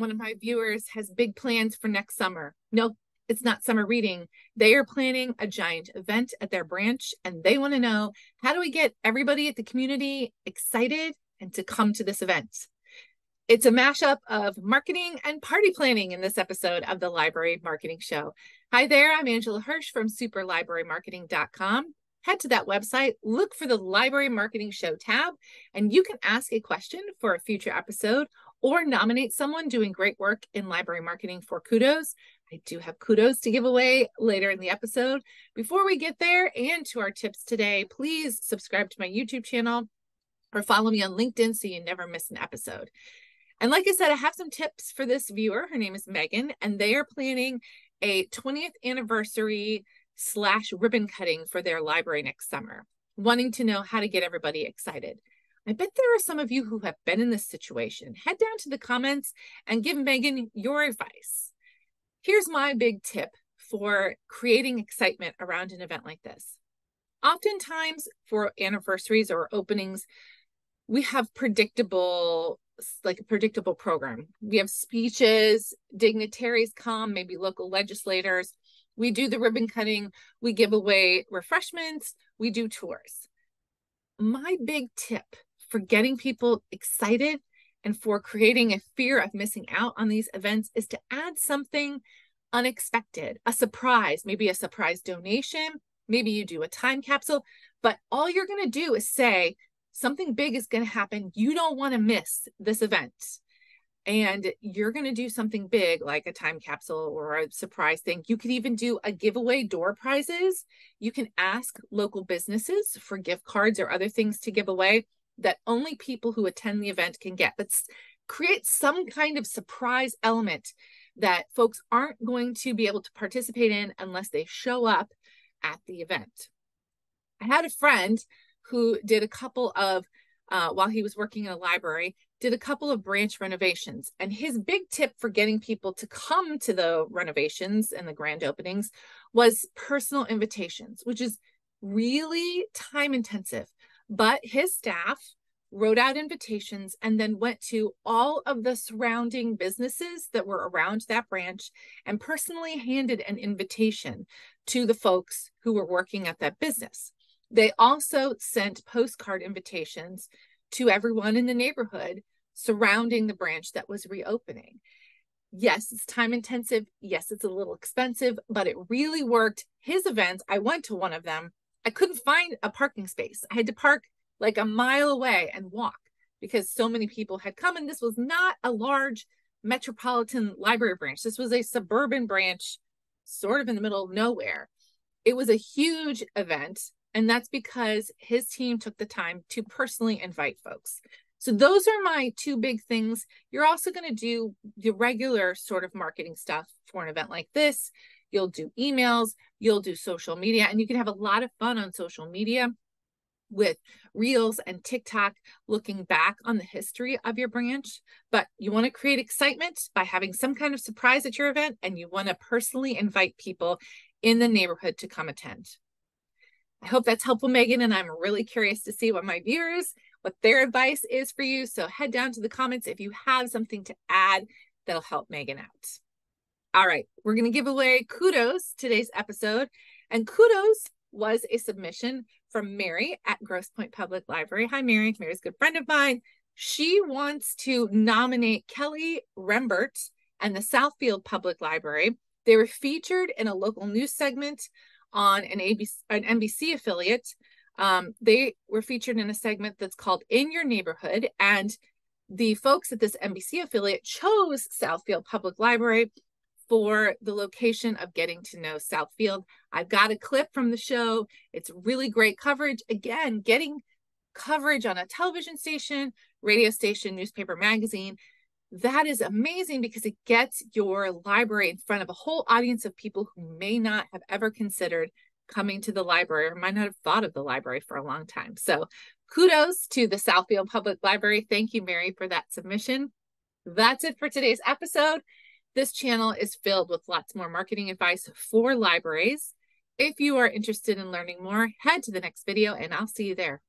one of my viewers has big plans for next summer. No, it's not summer reading. They are planning a giant event at their branch, and they want to know, how do we get everybody at the community excited and to come to this event? It's a mashup of marketing and party planning in this episode of the Library Marketing Show. Hi there, I'm Angela Hursh from superlibrarymarketing.com. Head to that website, look for the Library Marketing Show tab, and you can ask a question for a future episode or nominate someone doing great work in library marketing for kudos. I do have kudos to give away later in the episode. Before we get there and to our tips today, please subscribe to my YouTube channel or follow me on LinkedIn so you never miss an episode. And like I said, I have some tips for this viewer. Her name is Megan, and they are planning a 20th anniversary / ribbon cutting for their library next summer, wanting to know how to get everybody excited. I bet there are some of you who have been in this situation. Head down to the comments and give Megan your advice. Here's my big tip for creating excitement around an event like this. Oftentimes for anniversaries or openings, we have a predictable program. We have speeches, dignitaries come, maybe local legislators. We do the ribbon cutting, we give away refreshments, we do tours. My big tip for getting people excited and for creating a fear of missing out on these events is to add something unexpected, a surprise, maybe a surprise donation, maybe you do a time capsule, but all you're going to do is say something big is going to happen. You don't want to miss this event. And you're going to do something big like a time capsule or a surprise thing. You could even do a giveaway, door prizes. You can ask local businesses for gift cards or other things to give away that only people who attend the event can get. Let's create some kind of surprise element that folks aren't going to be able to participate in unless they show up at the event. I had a friend who did a couple of, while he was working in a library, did a couple of branch renovations. And his big tip for getting people to come to the renovations and the grand openings was personal invitations, which is really time intensive. But his staff wrote out invitations and then went to all of the surrounding businesses that were around that branch and personally handed an invitation to the folks who were working at that business. They also sent postcard invitations to everyone in the neighborhood surrounding the branch that was reopening. Yes, it's time intensive. Yes, it's a little expensive, but it really worked. His events, I went to one of them. I couldn't find a parking space. I had to park like a mile away and walk because so many people had come. And this was not a large metropolitan library branch. This was a suburban branch, sort of in the middle of nowhere. It was a huge event. And that's because his team took the time to personally invite folks. So those are my two big things. You're also going to do the regular sort of marketing stuff for an event like this. You'll do emails, you'll do social media, and you can have a lot of fun on social media with Reels and TikTok, looking back on the history of your branch. But you want to create excitement by having some kind of surprise at your event, and you want to personally invite people in the neighborhood to come attend. I hope that's helpful, Megan, and I'm really curious to see what my viewers, what their advice is for you. So head down to the comments if you have something to add that'll help Megan out. All right, we're going to give away kudos today's episode. And kudos was a submission from Mary at Grosse Pointe Public Library. Hi, Mary. Mary's a good friend of mine. She wants to nominate Kelly Rembert and the Southfield Public Library. They were featured in a local news segment on an NBC affiliate. They were featured in a segment that's called In Your Neighborhood. And the folks at this NBC affiliate chose Southfield Public Library for the location of getting to know Southfield. I've got a clip from the show. It's really great coverage. Again, getting coverage on a television station, radio station, newspaper, magazine. That is amazing because it gets your library in front of a whole audience of people who may not have ever considered coming to the library or might not have thought of the library for a long time. So kudos to the Southfield Public Library. Thank you, Mary, for that submission. That's it for today's episode. This channel is filled with lots more marketing advice for libraries. If you are interested in learning more, head to the next video and I'll see you there.